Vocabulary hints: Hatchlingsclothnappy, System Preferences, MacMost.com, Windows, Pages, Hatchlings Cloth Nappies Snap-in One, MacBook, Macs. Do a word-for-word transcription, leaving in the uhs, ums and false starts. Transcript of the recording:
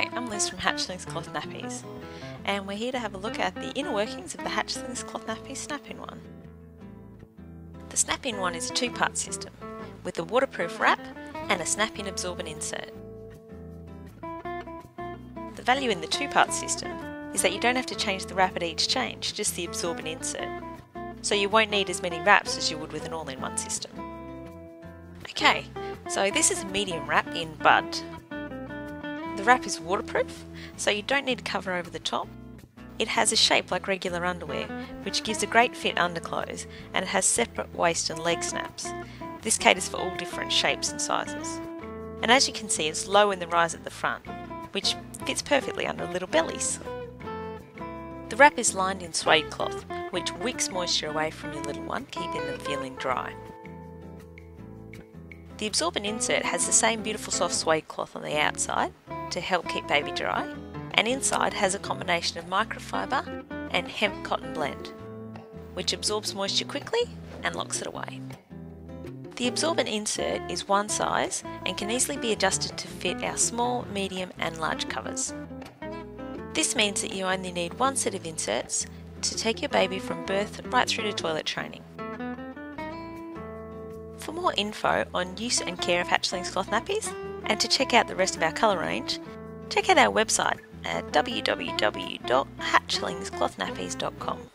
Hi, I'm Liz from Hatchlings Cloth Nappies, and we're here to have a look at the inner workings of the Hatchlings Cloth Nappies Snap-in One. The Snap-in One is a two-part system, with a waterproof wrap and a snap-in absorbent insert. The value in the two-part system is that you don't have to change the wrap at each change, just the absorbent insert, so you won't need as many wraps as you would with an all-in-one system. Okay, so this is a medium wrap in bud. The wrap is waterproof, so you don't need a cover over the top. It has a shape like regular underwear, which gives a great fit under clothes, and it has separate waist and leg snaps. This caters for all different shapes and sizes. And as you can see, it's low in the rise at the front, which fits perfectly under little bellies. The wrap is lined in suede cloth, which wicks moisture away from your little one, keeping them feeling dry. The absorbent insert has the same beautiful soft suede cloth on the outside to help keep baby dry, and inside has a combination of microfiber and hemp cotton blend, which absorbs moisture quickly and locks it away. The absorbent insert is one size and can easily be adjusted to fit our small, medium and large covers. This means that you only need one set of inserts to take your baby from birth right through to toilet training. For more info on use and care of Hatchlings Cloth Nappies, and to check out the rest of our colour range, check out our website at w w w dot hatchlings cloth nappies dot com.